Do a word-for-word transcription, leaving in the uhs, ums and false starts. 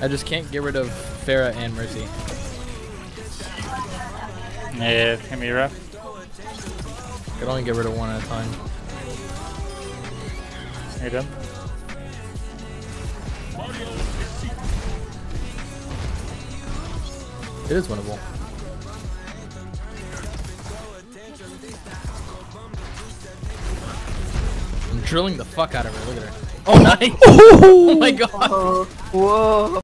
I just can't get rid of Pharah and Mercy. Yeah, Kamira. I can only get rid of one at a time. You're done. It is winnable. I'm drilling the fuck out of her. Look at her. Oh, nice! Oh my god! Whoa!